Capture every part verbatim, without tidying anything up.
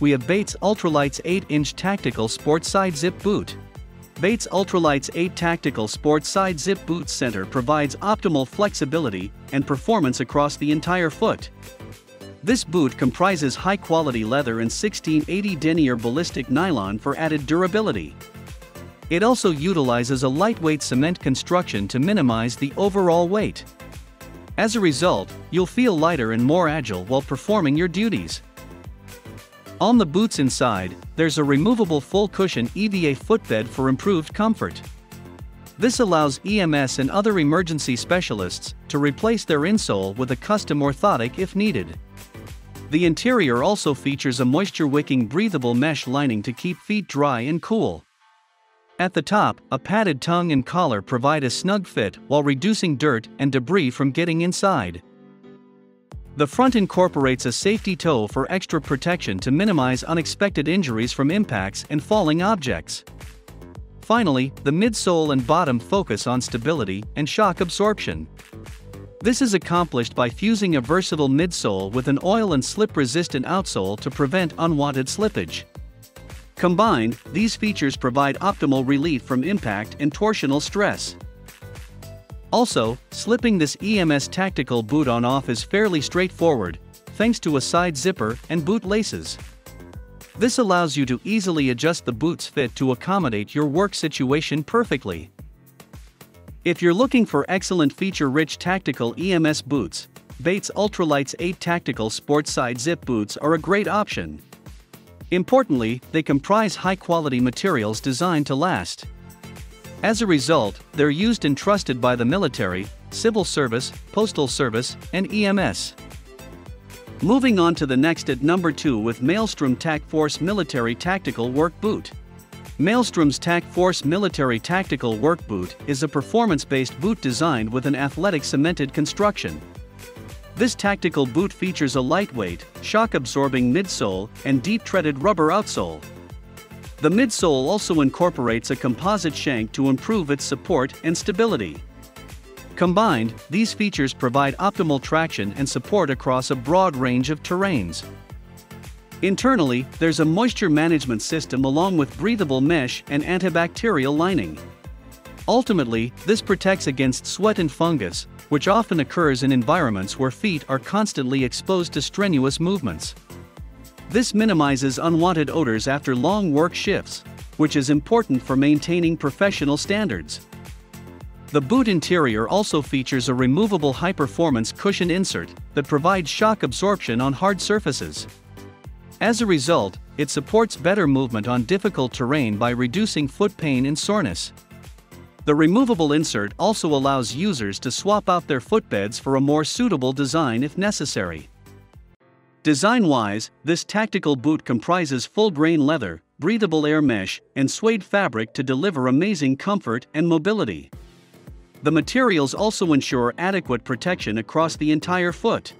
we have Bates Ultralites eight inch Tactical Sport Side Zip Boot. Bates Ultralites eight Tactical Sport Side Zip Boot Center provides optimal flexibility and performance across the entire foot. This boot comprises high-quality leather and sixteen eighty denier ballistic nylon for added durability. It also utilizes a lightweight cement construction to minimize the overall weight. As a result, you'll feel lighter and more agile while performing your duties. On the boot's inside, there's a removable full-cushion E V A footbed for improved comfort. This allows E M S and other emergency specialists to replace their insole with a custom orthotic if needed. The interior also features a moisture-wicking breathable mesh lining to keep feet dry and cool. At the top, a padded tongue and collar provide a snug fit while reducing dirt and debris from getting inside. The front incorporates a safety toe for extra protection to minimize unexpected injuries from impacts and falling objects. Finally, the midsole and bottom focus on stability and shock absorption. This is accomplished by fusing a versatile midsole with an oil and slip-resistant outsole to prevent unwanted slippage. Combined, these features provide optimal relief from impact and torsional stress. Also, slipping this E M S tactical boot on off is fairly straightforward, thanks to a side zipper and boot laces. This allows you to easily adjust the boot's fit to accommodate your work situation perfectly. If you're looking for excellent feature-rich tactical E M S boots, Bates Ultralites eight Tactical Sport Side Zip Boots are a great option. Importantly, they comprise high-quality materials designed to last. As a result, they're used and trusted by the military, civil service, postal service, and E M S. Moving on to the next at number two with Maelstrom Tac Force Military Tactical Work Boot. Maelstrom's Tac Force Military Tactical Work Boot is a performance-based boot designed with an athletic cemented construction. This tactical boot features a lightweight, shock-absorbing midsole and deep-treaded rubber outsole. The midsole also incorporates a composite shank to improve its support and stability. Combined, these features provide optimal traction and support across a broad range of terrains. Internally, there's a moisture management system along with breathable mesh and antibacterial lining. Ultimately, this protects against sweat and fungus, which often occurs in environments where feet are constantly exposed to strenuous movements. This minimizes unwanted odors after long work shifts, which is important for maintaining professional standards. The boot interior also features a removable high-performance cushion insert that provides shock absorption on hard surfaces. As a result, it supports better movement on difficult terrain by reducing foot pain and soreness. The removable insert also allows users to swap out their footbeds for a more suitable design if necessary. Design-wise, this tactical boot comprises full-grain leather, breathable air mesh, and suede fabric to deliver amazing comfort and mobility. The materials also ensure adequate protection across the entire foot.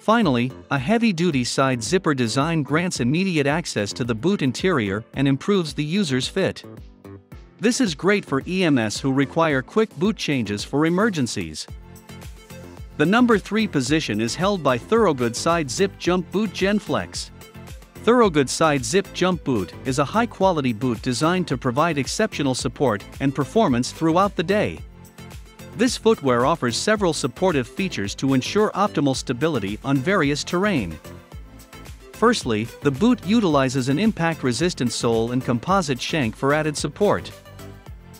Finally, a heavy-duty side zipper design grants immediate access to the boot interior and improves the user's fit. This is great for E M S who require quick boot changes for emergencies. The number three position is held by Thorogood Side Zip Jump Boot GenFlex. Thorogood Side Zip Jump Boot is a high-quality boot designed to provide exceptional support and performance throughout the day. This footwear offers several supportive features to ensure optimal stability on various terrain. Firstly, the boot utilizes an impact-resistant sole and composite shank for added support.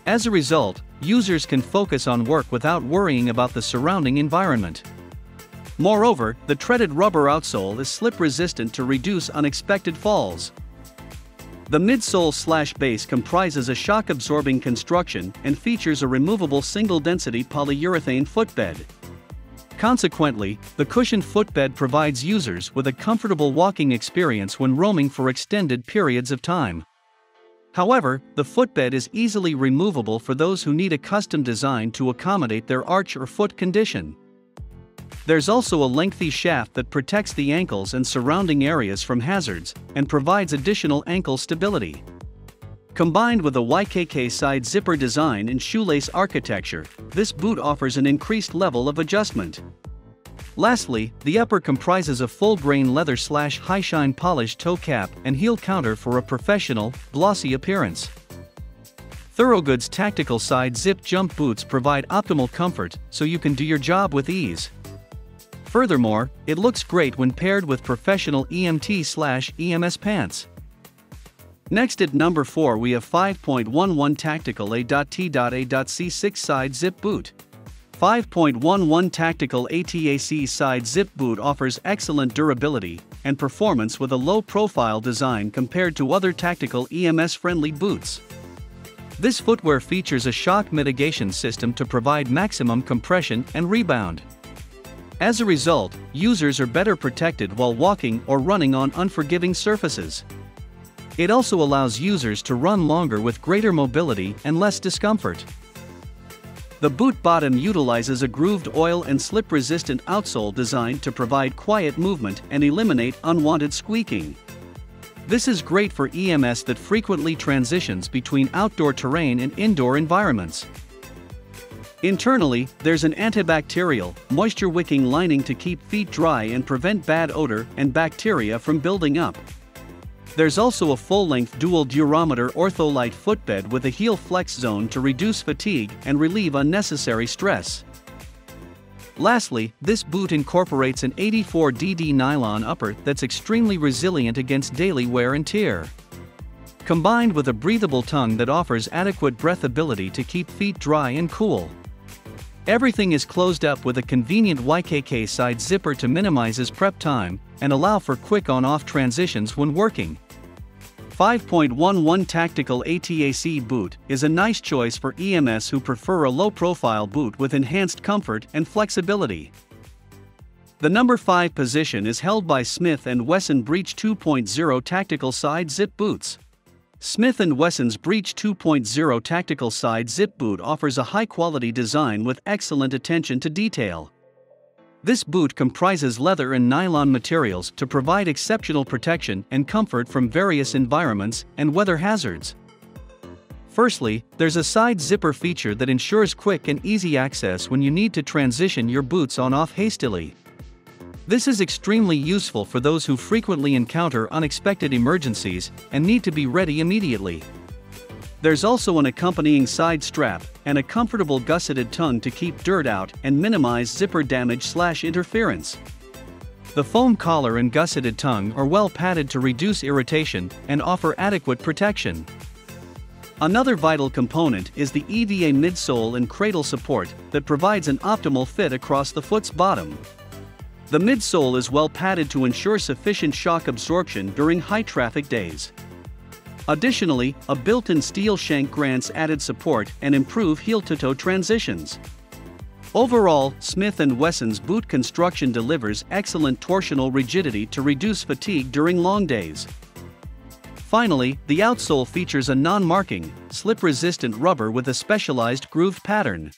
As a result, users can focus on work without worrying about the surrounding environment. Moreover, the treaded rubber outsole is slip-resistant to reduce unexpected falls. The midsole/base comprises a shock-absorbing construction and features a removable single-density polyurethane footbed. Consequently, the cushioned footbed provides users with a comfortable walking experience when roaming for extended periods of time. However, the footbed is easily removable for those who need a custom design to accommodate their arch or foot condition. There's also a lengthy shaft that protects the ankles and surrounding areas from hazards and provides additional ankle stability. Combined with a Y K K side zipper design and shoelace architecture, this boot offers an increased level of adjustment. Lastly, the upper comprises a full-grain leather-slash-high-shine polished toe cap and heel counter for a professional, glossy appearance. Thorogood's tactical side zip jump boots provide optimal comfort, so you can do your job with ease. Furthermore, it looks great when paired with professional E M T slash E M S pants. Next at number four we have five point eleven Tactical A T A C six Side Zip Boot. five point eleven Tactical A T A C Side Zip Boot offers excellent durability and performance with a low-profile design compared to other tactical E M S-friendly boots. This footwear features a shock mitigation system to provide maximum compression and rebound. As a result, users are better protected while walking or running on unforgiving surfaces. It also allows users to run longer with greater mobility and less discomfort. The boot bottom utilizes a grooved oil and slip-resistant outsole design to provide quiet movement and eliminate unwanted squeaking. This is great for E M S that frequently transitions between outdoor terrain and indoor environments. Internally, there's an antibacterial, moisture-wicking lining to keep feet dry and prevent bad odor and bacteria from building up. There's also a full-length dual-durometer ortholite footbed with a heel flex zone to reduce fatigue and relieve unnecessary stress. Lastly, this boot incorporates an eighty-four D D nylon upper that's extremely resilient against daily wear and tear. Combined with a breathable tongue that offers adequate breathability to keep feet dry and cool. Everything is closed up with a convenient Y K K side zipper to minimize prep time and allow for quick on-off transitions when working. five point eleven Tactical A T A C boot is a nice choice for E M S who prefer a low-profile boot with enhanced comfort and flexibility. The number five position is held by Smith and Wesson Breach two point oh Tactical Side Zip Boots. Smith and Wesson's Breach two point oh Tactical Side Zip Boot offers a high-quality design with excellent attention to detail. This boot comprises leather and nylon materials to provide exceptional protection and comfort from various environments and weather hazards. Firstly, there's a side zipper feature that ensures quick and easy access when you need to transition your boots on/off hastily. This is extremely useful for those who frequently encounter unexpected emergencies and need to be ready immediately. There's also an accompanying side strap and a comfortable gusseted tongue to keep dirt out and minimize zipper damage slash interference. The foam collar and gusseted tongue are well padded to reduce irritation and offer adequate protection. Another vital component is the E V A midsole and cradle support that provides an optimal fit across the foot's bottom. The midsole is well padded to ensure sufficient shock absorption during high traffic days. Additionally, a built-in steel shank grants added support and improve heel-to-toe transitions. Overall, Smith and Wesson's boot construction delivers excellent torsional rigidity to reduce fatigue during long days. Finally, the outsole features a non-marking, slip-resistant rubber with a specialized grooved pattern.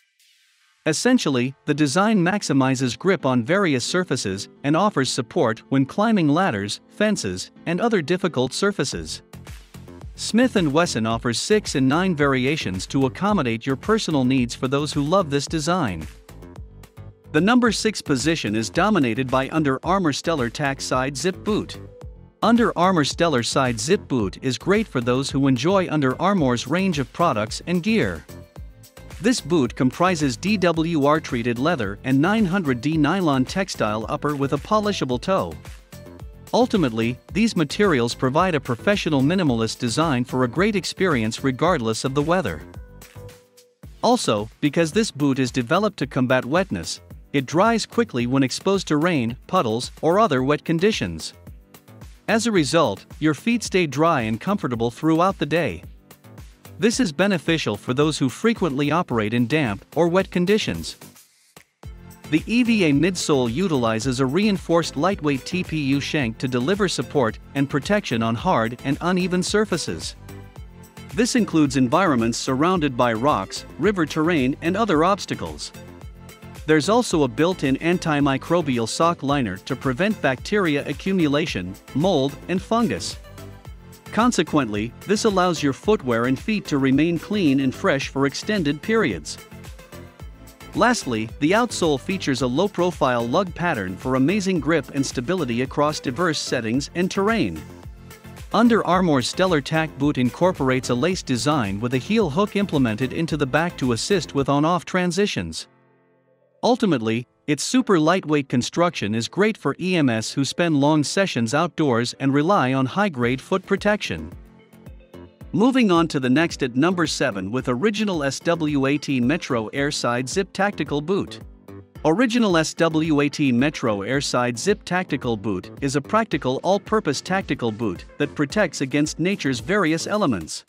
Essentially, the design maximizes grip on various surfaces and offers support when climbing ladders, fences, and other difficult surfaces. Smith and Wesson offers six and nine variations to accommodate your personal needs for those who love this design. The number six position is dominated by Under Armour Stellar Tac Side Zip Boot. Under Armour Stellar Side Zip Boot is great for those who enjoy Under Armour's range of products and gear. This boot comprises D W R-treated leather and nine hundred D nylon textile upper with a polishable toe. Ultimately, these materials provide a professional minimalist design for a great experience regardless of the weather. Also, because this boot is developed to combat wetness, it dries quickly when exposed to rain, puddles, or other wet conditions. As a result, your feet stay dry and comfortable throughout the day. This is beneficial for those who frequently operate in damp or wet conditions. The E V A midsole utilizes a reinforced lightweight T P U shank to deliver support and protection on hard and uneven surfaces. This includes environments surrounded by rocks, river terrain, and other obstacles. There's also a built-in antimicrobial sock liner to prevent bacteria accumulation, mold, and fungus. Consequently, this allows your footwear and feet to remain clean and fresh for extended periods. Lastly, the outsole features a low-profile lug pattern for amazing grip and stability across diverse settings and terrain. Under Armour's Stellar Tac boot incorporates a lace design with a heel hook implemented into the back to assist with on-off transitions. Ultimately, its super lightweight construction is great for E M S who spend long sessions outdoors and rely on high-grade foot protection. Moving on to the next at number seven with Original SWAT Metro Airside Zip Tactical Boot. Original SWAT Metro Airside Zip Tactical Boot is a practical all-purpose tactical boot that protects against nature's various elements.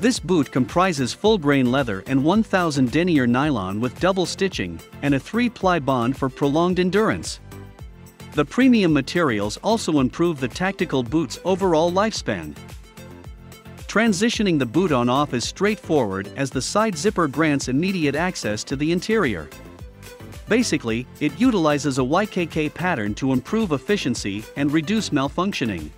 This boot comprises full-grain leather and one thousand denier nylon with double stitching, and a three-ply bond for prolonged endurance. The premium materials also improve the tactical boot's overall lifespan. Transitioning the boot on-off is straightforward as the side zipper grants immediate access to the interior. Basically, it utilizes a Y K K pattern to improve efficiency and reduce malfunctioning.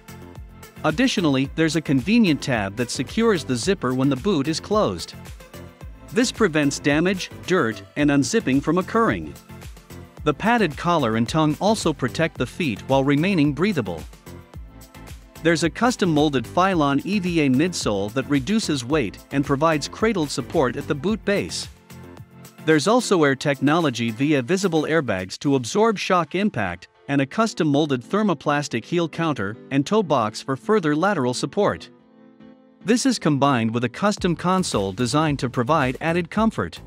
Additionally, there's a convenient tab that secures the zipper when the boot is closed. This prevents damage, dirt, and unzipping from occurring. The padded collar and tongue also protect the feet while remaining breathable. There's a custom-molded Phylon E V A midsole that reduces weight and provides cradled support at the boot base. There's also air technology via visible airbags to absorb shock impact, and a custom-molded thermoplastic heel counter and toe box for further lateral support. This is combined with a custom console designed to provide added comfort.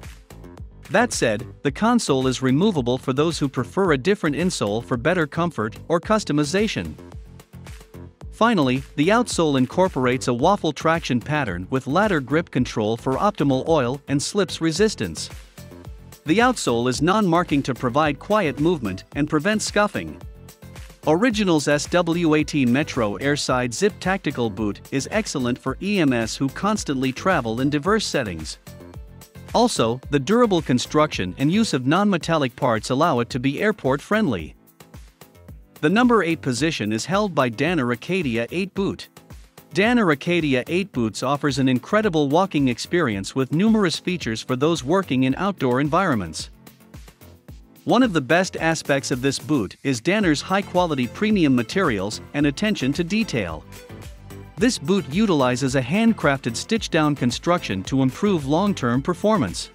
That said, the console is removable for those who prefer a different insole for better comfort or customization. Finally, the outsole incorporates a waffle traction pattern with ladder grip control for optimal oil and slips resistance. The outsole is non-marking to provide quiet movement and prevent scuffing. Original's SWAT Metro Airside Zip Tactical Boot is excellent for E M S who constantly travel in diverse settings. Also, the durable construction and use of non-metallic parts allow it to be airport-friendly. The number eight position is held by Danner Acadia eight Boot. Danner Acadia eight Boots offers an incredible walking experience with numerous features for those working in outdoor environments. One of the best aspects of this boot is Danner's high-quality premium materials and attention to detail. This boot utilizes a handcrafted stitch-down construction to improve long-term performance.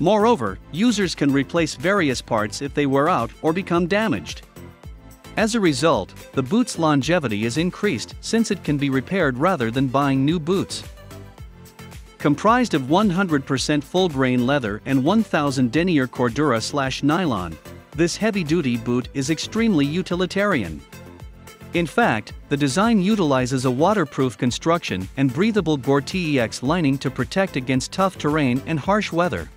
Moreover, users can replace various parts if they wear out or become damaged. As a result, the boot's longevity is increased since it can be repaired rather than buying new boots. Comprised of one hundred percent full-grain leather and one thousand denier Cordura/nylon, this heavy-duty boot is extremely utilitarian. In fact, the design utilizes a waterproof construction and breathable Gore-Tex lining to protect against tough terrain and harsh weather.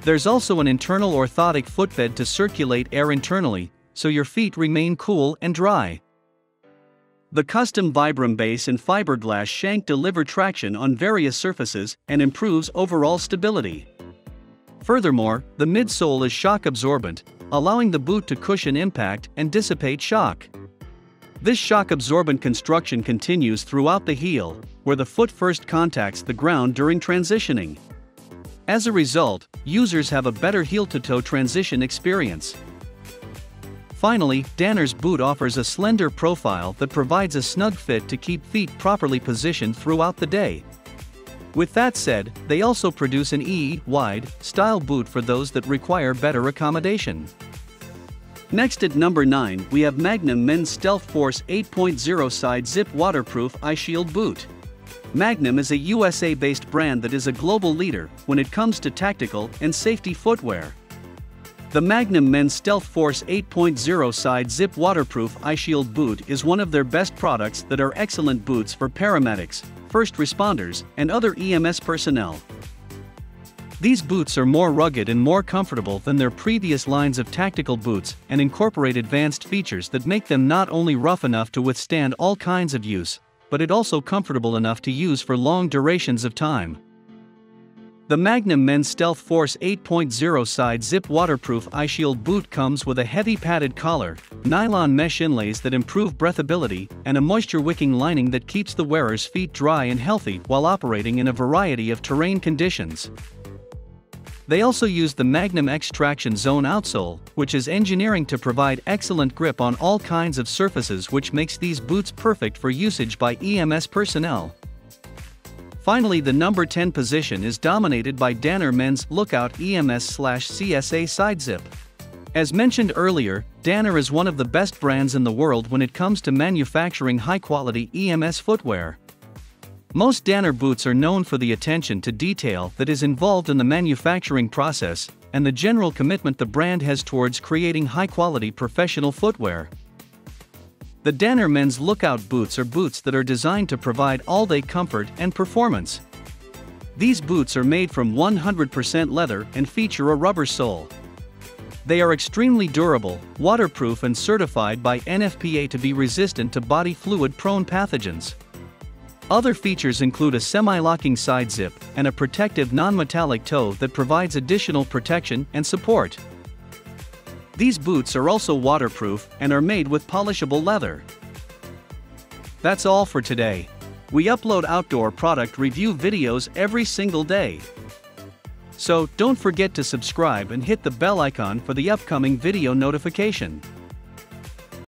There's also an internal orthotic footbed to circulate air internally, so your feet remain cool and dry. The custom Vibram base and fiberglass shank deliver traction on various surfaces and improves overall stability. Furthermore, the midsole is shock absorbent, allowing the boot to cushion impact and dissipate shock. This shock absorbent construction continues throughout the heel, where the foot first contacts the ground during transitioning. As a result, users have a better heel-to-toe transition experience. Finally, Danner's boot offers a slender profile that provides a snug fit to keep feet properly positioned throughout the day. With that said, they also produce an E E-wide style boot for those that require better accommodation. Next at number nine, we have Magnum Men's Stealth Force eight point oh Side Zip Waterproof Eye Shield Boot. Magnum is a U S A-based brand that is a global leader when it comes to tactical and safety footwear. The Magnum Men's Stealth Force eight point oh Side Zip Waterproof Eye Shield Boot is one of their best products that are excellent boots for paramedics, first responders, and other E M S personnel. These boots are more rugged and more comfortable than their previous lines of tactical boots and incorporate advanced features that make them not only rough enough to withstand all kinds of use, but it also comfortable enough to use for long durations of time. The Magnum Men's Stealth Force eight point oh Side Zip Waterproof Eye Shield Boot comes with a heavy padded collar, nylon mesh inlays that improve breathability, and a moisture-wicking lining that keeps the wearer's feet dry and healthy while operating in a variety of terrain conditions. They also use the Magnum X Traction Zone outsole, which is engineering to provide excellent grip on all kinds of surfaces, which makes these boots perfect for usage by E M S personnel. Finally, the number ten position is dominated by Danner Men's Lookout E M S slash C S A Side Zip. As mentioned earlier, Danner is one of the best brands in the world when it comes to manufacturing high-quality E M S footwear. Most Danner boots are known for the attention to detail that is involved in the manufacturing process and the general commitment the brand has towards creating high-quality professional footwear. The Danner Men's Lookout boots are boots that are designed to provide all-day comfort and performance. These boots are made from one hundred percent leather and feature a rubber sole. They are extremely durable, waterproof, and certified by N F P A to be resistant to body fluid-prone pathogens. Other features include a semi-locking side zip and a protective non-metallic toe that provides additional protection and support. These boots are also waterproof and are made with polishable leather. That's all for today. We upload outdoor product review videos every single day. So don't forget to subscribe and hit the bell icon for the upcoming video notification.